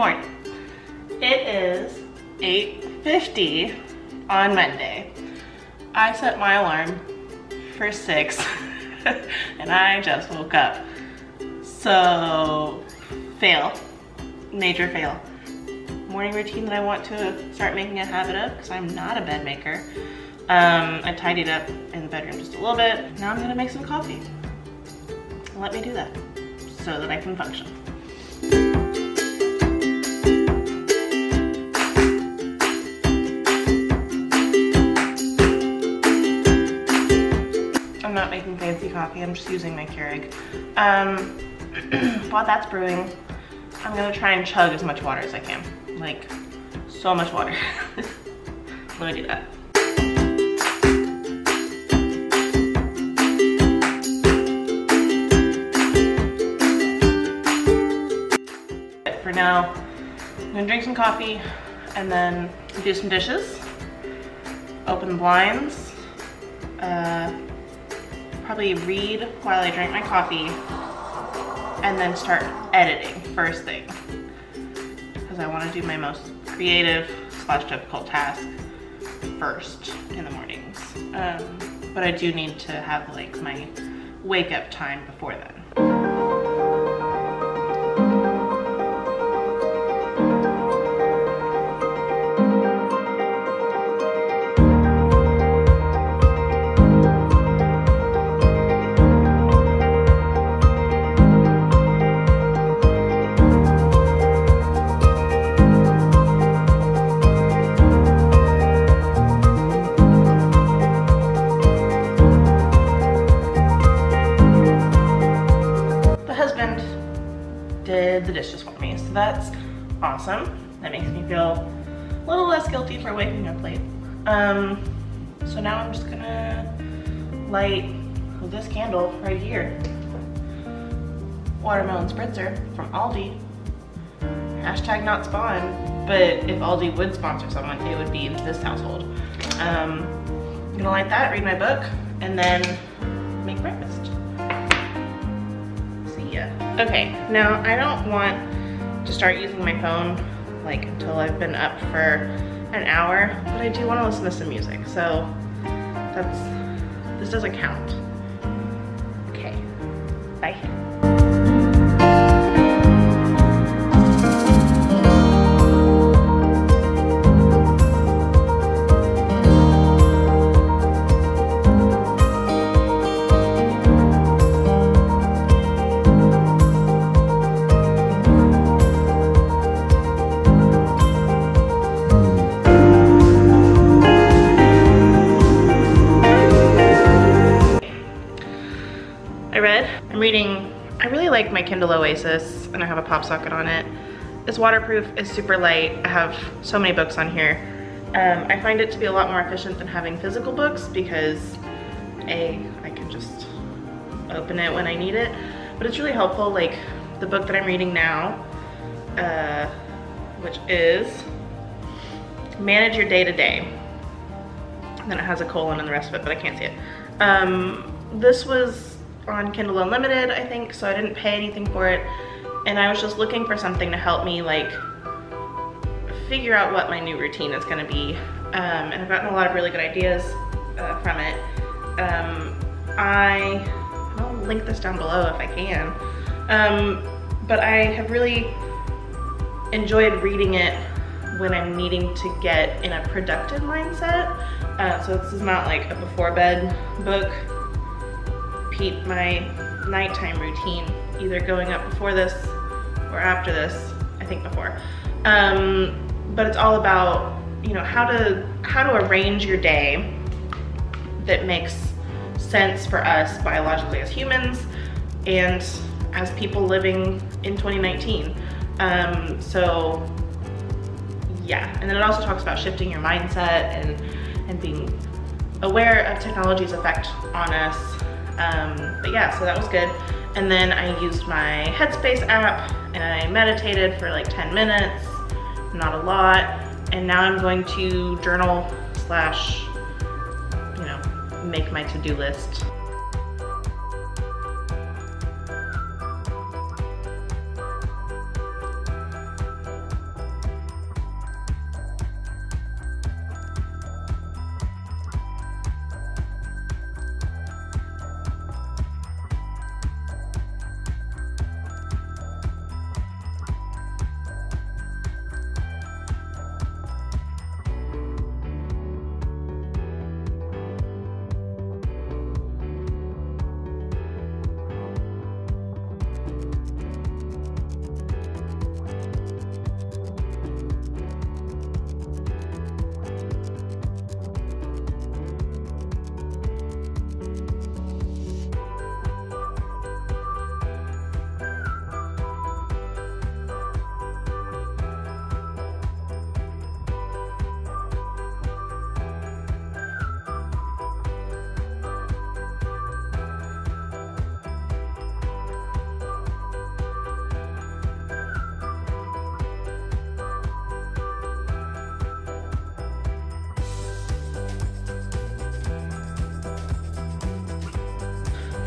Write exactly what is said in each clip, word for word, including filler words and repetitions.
morning. It is eight fifty on Monday. I set my alarm for six and I just woke up. So fail, major fail. Morning routine that I want to start making a habit of because I'm not a bed maker. Um, I tidied up in the bedroom just a little bit. Now I'm gonna make some coffee. Let me do that so that I can function. I'm not making fancy coffee, I'm just using my Keurig. Um, while that's brewing, I'm gonna try and chug as much water as I can. Like, so much water. Let me do that. For now, I'm gonna drink some coffee and then do some dishes, open the blinds, uh, probably read while I drink my coffee, and then start editing first thing because I want to do my most creative slash difficult task first in the mornings. Um, but I do need to have like my wake up time before then. So that's awesome. That makes me feel a little less guilty for waking up late. Um, so now I'm just gonna light this candle right here. Watermelon spritzer from Aldi. Hashtag not spawn, but if Aldi would sponsor someone, it would be this household. Um, I'm gonna light that, read my book, and then make breakfast. See ya. Okay, now I don't want to start using my phone like until I've been up for an hour, but I do want to listen to some music, so that's, this doesn't count. Okay, bye. Reading, I really like my Kindle Oasis and I have a pop socket on it. It's waterproof, it's super light. I have so many books on here. Um, I find it to be a lot more efficient than having physical books because A, I can just open it when I need it, but it's really helpful. Like the book that I'm reading now, uh, which is Manage Your Day-to-Day. And then it has a colon in the rest of it, but I can't see it. Um, this was on Kindle Unlimited, I think, so I didn't pay anything for it, and I was just looking for something to help me like figure out what my new routine is going to be, um, and I've gotten a lot of really good ideas uh, from it. Um, I, I'll link this down below if I can, um, but I have really enjoyed reading it when I'm needing to get in a productive mindset, uh, so this is not like a before bed book. My nighttime routine, either going up before this or after this, I think before, um, but it's all about, you know, how to how to arrange your day that makes sense for us biologically as humans and as people living in twenty nineteen. Um, so yeah, and then it also talks about shifting your mindset and and being aware of technology's effect on us. Um, but yeah, so that was good. And then I used my Headspace app and I meditated for like ten minutes, not a lot. And now I'm going to journal slash, you know, make my to-do list.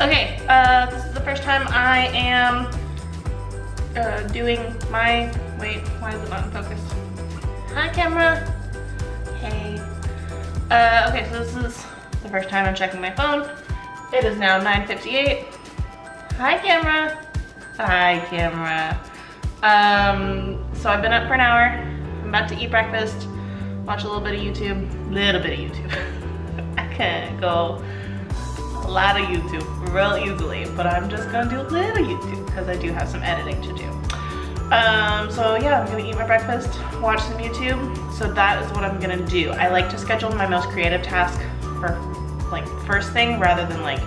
Okay, uh, this is the first time I am uh, doing my, wait, why is it not in focus? Hi, camera. Hey. Uh, okay, so this is the first time I'm checking my phone. It is now nine fifty-eight. Hi, camera. Hi, camera. Um, so I've been up for an hour. I'm about to eat breakfast, watch a little bit of YouTube. Little bit of YouTube. I can't go a lot of YouTube real easily, but I'm just gonna do a little YouTube because I do have some editing to do. Um, so yeah, I'm gonna eat my breakfast, watch some YouTube. So that is what I'm gonna do. I like to schedule my most creative task for like first thing rather than like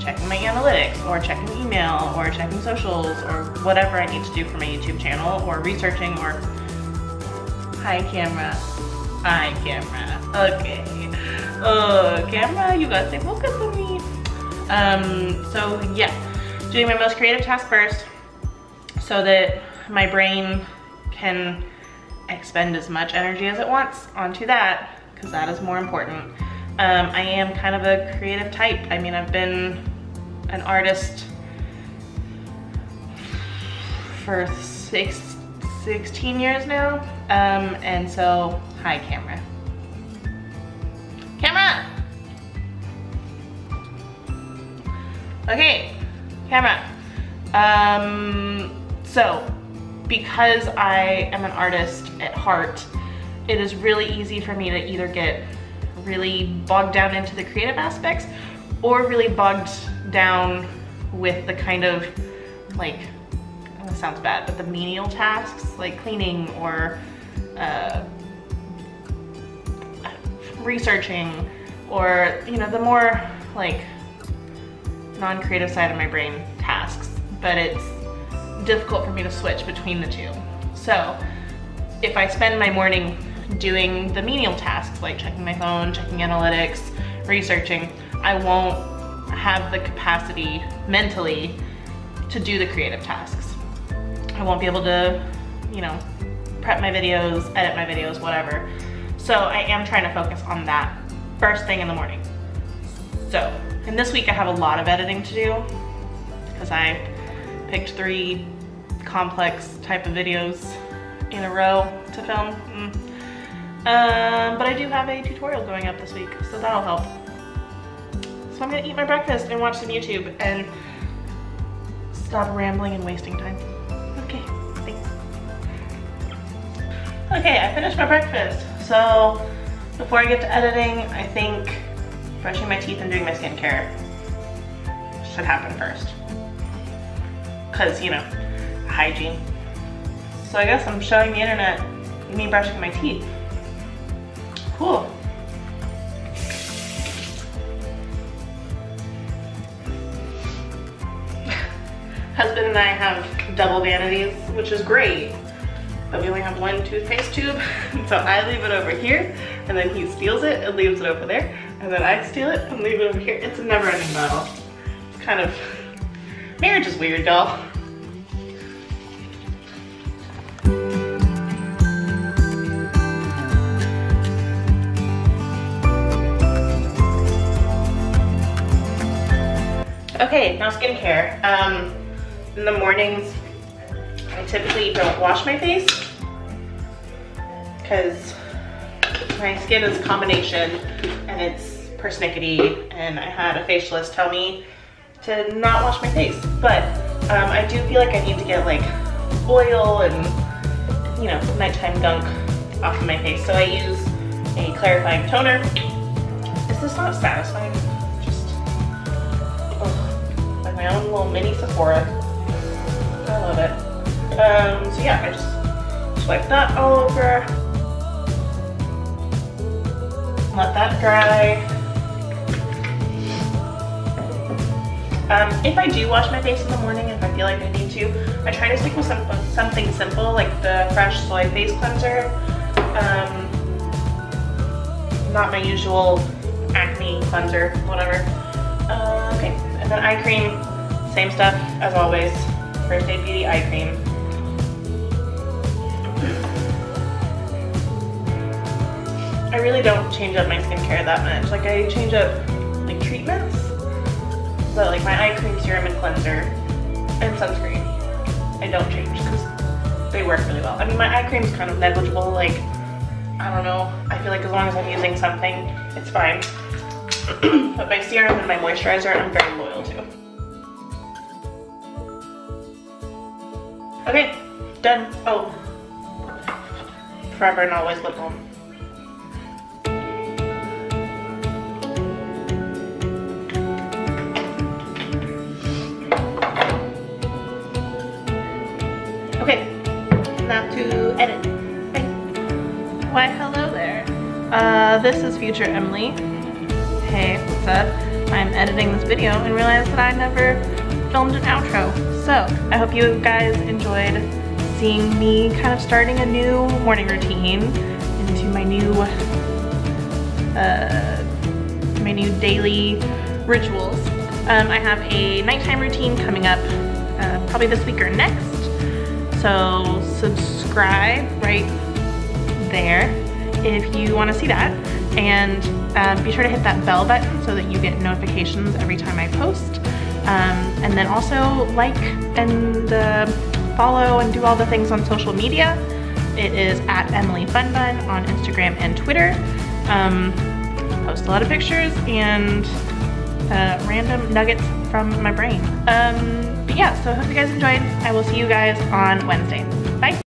checking my analytics or checking email or checking socials or whatever I need to do for my YouTube channel or researching or hi camera, hi camera, okay. Oh, camera, you gotta stay focused on me. Um, so yeah, doing my most creative task first so that my brain can expend as much energy as it wants onto that, because that is more important. Um, I am kind of a creative type. I mean, I've been an artist for six, sixteen years now. Um, and so, hi camera. Camera! Okay, camera. Um, so, because I am an artist at heart, it is really easy for me to either get really bogged down into the creative aspects or really bogged down with the kind of like, it sounds bad, but the menial tasks like cleaning or uh, researching or, you know, the more like non-creative side of my brain tasks, but it's difficult for me to switch between the two. So if I spend my morning doing the menial tasks like checking my phone, checking analytics, researching, I won't have the capacity mentally to do the creative tasks. I won't be able to, you know, prep my videos, edit my videos, whatever. So I am trying to focus on that first thing in the morning. So, and this week I have a lot of editing to do because I picked three complex type of videos in a row to film. Mm. Um, but I do have a tutorial going up this week, so that'll help. So I'm gonna eat my breakfast and watch some YouTube and stop rambling and wasting time. Okay, thanks. Okay, I finished my breakfast. So before I get to editing, I think brushing my teeth and doing my skincare should happen first. Cause, you know, hygiene. So I guess I'm showing the internet me brushing my teeth. Cool. Husband and I have double vanities, which is great, but we only have one toothpaste tube, so I leave it over here, and then he steals it and leaves it over there, and then I steal it and leave it over here. It's a never-ending battle. It's kind of, marriage is weird, y'all. Okay, now skincare. Um, in the mornings, I typically don't wash my face because my skin is a combination and it's persnickety, and I had a facialist tell me to not wash my face, but um, I do feel like I need to get like oil and, you know, nighttime gunk off of my face, so I use a clarifying toner. Is this not satisfying? My own little mini Sephora. I love it. Um, so yeah, I just swipe that all over. Let that dry. Um, if I do wash my face in the morning, if I feel like I need to, I try to stick with some, something simple like the Fresh Soy Face Cleanser. Um, not my usual acne cleanser, whatever. Uh, okay, and then eye cream. Same stuff as always, First Aid Beauty Eye Cream. I really don't change up my skincare that much. Like I change up like treatments, but like my eye cream, serum, and cleanser, and sunscreen, I don't change because they work really well. I mean, my eye cream is kind of negligible. Like, I don't know. I feel like as long as I'm using something, it's fine. But my serum and my moisturizer, I'm very loyal to. Okay, done. Oh, forever and always lip balm. Okay, now to edit. Hey. Why, hello there. Uh, this is future Emily. Hey, what's up? I'm editing this video and realized that I never filmed an outro. So, I hope you guys enjoyed seeing me kind of starting a new morning routine into my new, uh, my new daily rituals. Um, I have a nighttime routine coming up uh, probably this week or next. So subscribe right there if you want to see that, and uh, be sure to hit that bell button so that you get notifications every time I post. Um, and then also like and uh, follow and do all the things on social media. It is at Emily Funbun on Instagram and Twitter. Um, post a lot of pictures and uh, random nuggets from my brain. Um, but yeah, so I hope you guys enjoyed. I will see you guys on Wednesday. Bye.